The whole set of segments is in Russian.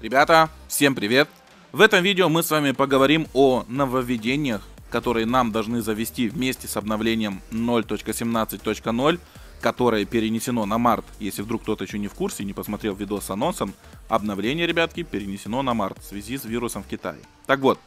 Ребята, всем привет! В этом видео мы с вами поговорим о нововведениях, которые нам должны завести вместе с обновлением 0.17.0, которое перенесено на март. Если вдруг кто-то еще не в курсе, не посмотрел видос с анонсом, обновление, ребятки, перенесено на март в связи с вирусом в Китае. Так вот,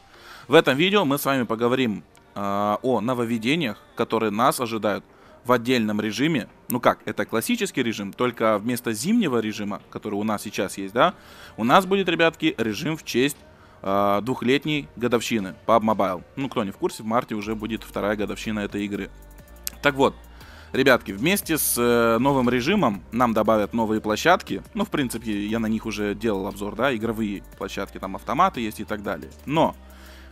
в этом видео мы с вами поговорим о нововведениях, которые нас ожидают в отдельном режиме. Ну как, это классический режим, только вместо зимнего режима, который у нас сейчас есть, да, у нас будет, ребятки, режим в честь двухлетней годовщины PUBG Mobile. Ну, кто не в курсе, в марте уже будет вторая годовщина этой игры. Так вот, ребятки, вместе с новым режимом нам добавят новые площадки. Ну, в принципе, я на них уже делал обзор, да, игровые площадки, там автоматы есть и так далее. Но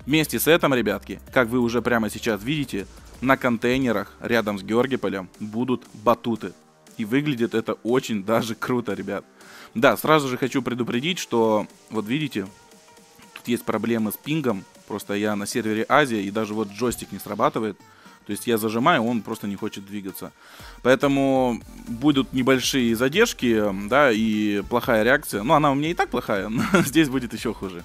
вместе с этим, ребятки, как вы уже прямо сейчас видите, на контейнерах рядом с Георгиполем будут батуты. И выглядит это очень даже круто, ребят. Да, сразу же хочу предупредить, что вот видите, тут есть проблемы с пингом. Просто я на сервере Азия, и даже вот джойстик не срабатывает. То есть я зажимаю, он просто не хочет двигаться. Поэтому будут небольшие задержки, да, и плохая реакция. Ну, она у меня и так плохая, но здесь будет еще хуже.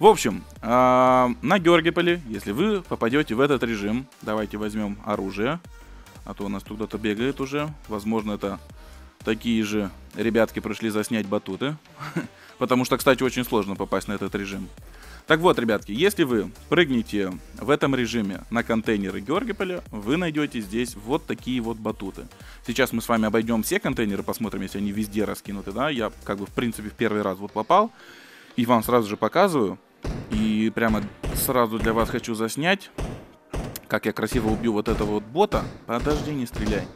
В общем, на Георгиполе, если вы попадете в этот режим, давайте возьмем оружие, а то у нас тут кто-то бегает уже. Возможно, это такие же ребятки пришли заснять батуты, потому что, кстати, очень сложно попасть на этот режим. Так вот, ребятки, если вы прыгнете в этом режиме на контейнеры Георгиполя, вы найдете здесь вот такие вот батуты. Сейчас мы с вами обойдем все контейнеры, посмотрим, если они везде раскинуты, да. Я, как бы, в принципе, в первый раз вот попал, и вам сразу же показываю. И прямо сразу для вас хочу заснять, как я красиво убью вот этого вот бота. Подожди, не стреляй.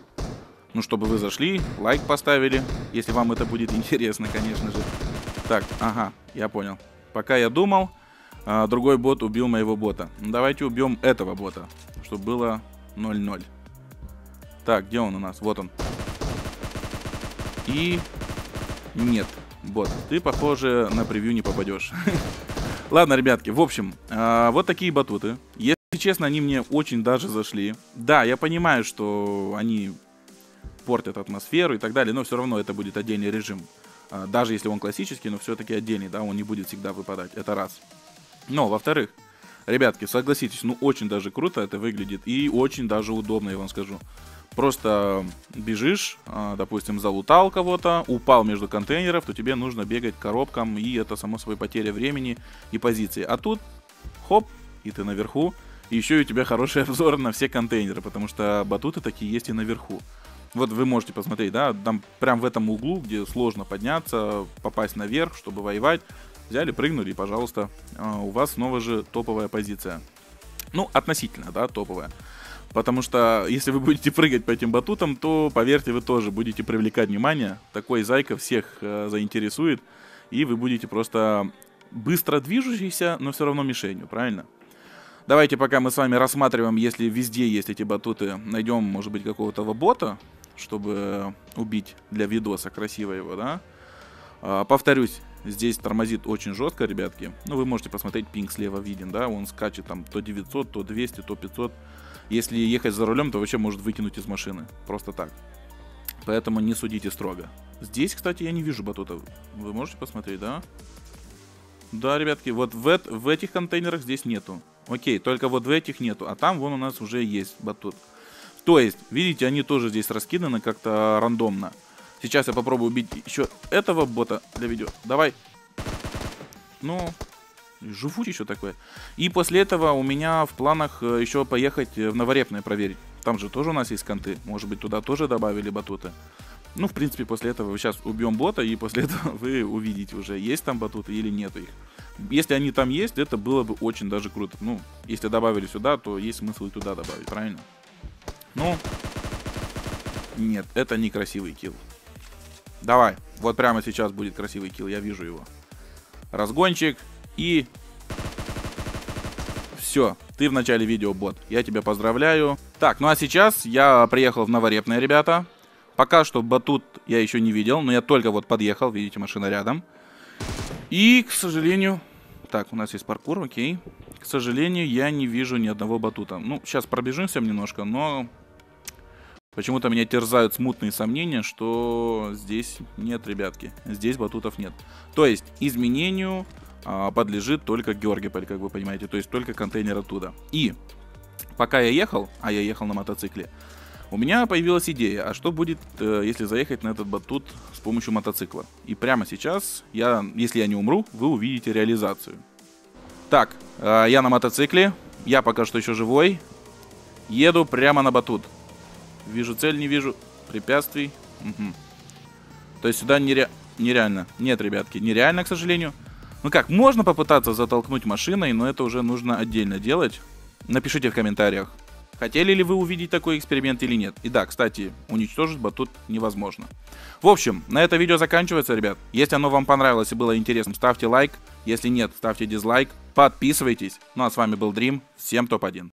Ну, чтобы вы зашли, лайк поставили, если вам это будет интересно, конечно же. Так, ага, я понял. Пока я думал, другой бот убил моего бота. Давайте убьем этого бота, чтобы было 0-0. Так, где он у нас? Вот он. И нет, бот, ты, похоже, на превью не попадешь. Ладно, ребятки, в общем, вот такие батуты. Если честно, они мне очень даже зашли. Да, я понимаю, что они портят атмосферу и так далее, но все равно это будет отдельный режим. Даже если он классический, но все-таки отдельный, да, он не будет всегда выпадать. Это раз. Но, во-вторых, ребятки, согласитесь, ну очень даже круто это выглядит и очень даже удобно, я вам скажу. Просто бежишь, допустим, залутал кого-то, упал между контейнеров, то тебе нужно бегать к коробкам, и это, само собой, потеря времени и позиции. А тут, хоп, и ты наверху, и еще и у тебя хороший обзор на все контейнеры, потому что батуты такие есть и наверху. Вот вы можете посмотреть, да, там прям в этом углу, где сложно подняться, попасть наверх, чтобы воевать. Взяли, прыгнули, и, пожалуйста, у вас снова же топовая позиция. Ну, относительно, да, топовая. Потому что, если вы будете прыгать по этим батутам, то, поверьте, вы тоже будете привлекать внимание. Такой зайка всех заинтересует. И вы будете просто быстро движущийся, но все равно мишенью, правильно? Давайте пока мы с вами рассматриваем, если везде есть эти батуты, найдем, может быть, какого-то бота, чтобы убить для видоса красиво его, да? Повторюсь, здесь тормозит очень жестко, ребятки. Ну, вы можете посмотреть, пинг слева виден, да? Он скачет там то 900, то 200, то 500. Если ехать за рулем, то вообще может выкинуть из машины. Просто так. Поэтому не судите строго. Здесь, кстати, я не вижу батутов. Вы можете посмотреть, да? Да, ребятки, вот в этих контейнерах здесь нету. Окей, только вот в этих нету. А там вон у нас уже есть батут. То есть, видите, они тоже здесь раскиданы как-то рандомно. Сейчас я попробую убить еще этого бота для видео. Давай. Ну... Жуфуть еще такое. И после этого у меня в планах еще поехать в Новорепное проверить. Там же тоже у нас есть конты. Может быть, туда тоже добавили батуты. Ну, в принципе, после этого сейчас убьем бота, и после этого вы увидите уже, есть там батуты или нет их. Если они там есть, это было бы очень даже круто. Ну, если добавили сюда, то есть смысл и туда добавить, правильно? Ну, нет, это не красивый килл. Давай, вот прямо сейчас будет красивый килл, я вижу его. Разгончик. И все, ты в начале видео бот, я тебя поздравляю. Так, ну а сейчас я приехал в Новорепное, ребята. Пока что батут я еще не видел, но я только вот подъехал, видите, машина рядом. И, к сожалению, так, у нас есть паркур, окей. К сожалению, я не вижу ни одного батута. Ну, сейчас пробежимся немножко, но Почему-то меня терзают смутные сомнения, что здесь нет, ребятки. Здесь батутов нет. То есть изменению подлежит только Георгиполь, как вы понимаете. То есть только контейнер оттуда. И пока я ехал, а я ехал на мотоцикле, у меня появилась идея, а что будет, если заехать на этот батут с помощью мотоцикла. И прямо сейчас, если я не умру, вы увидите реализацию. Так, я на мотоцикле, я пока что еще живой. Еду прямо на батут. Вижу цель, не вижу препятствий. Угу. То есть сюда нереально. Нет, ребятки, нереально, к сожалению. Ну как, можно попытаться затолкнуть машиной, но это уже нужно отдельно делать. Напишите в комментариях, хотели ли вы увидеть такой эксперимент или нет. И да, кстати, уничтожить батут невозможно. В общем, на это видео заканчивается, ребят. Если оно вам понравилось и было интересно, ставьте лайк. Если нет, ставьте дизлайк. Подписывайтесь. Ну а с вами был Dream. Всем топ-1.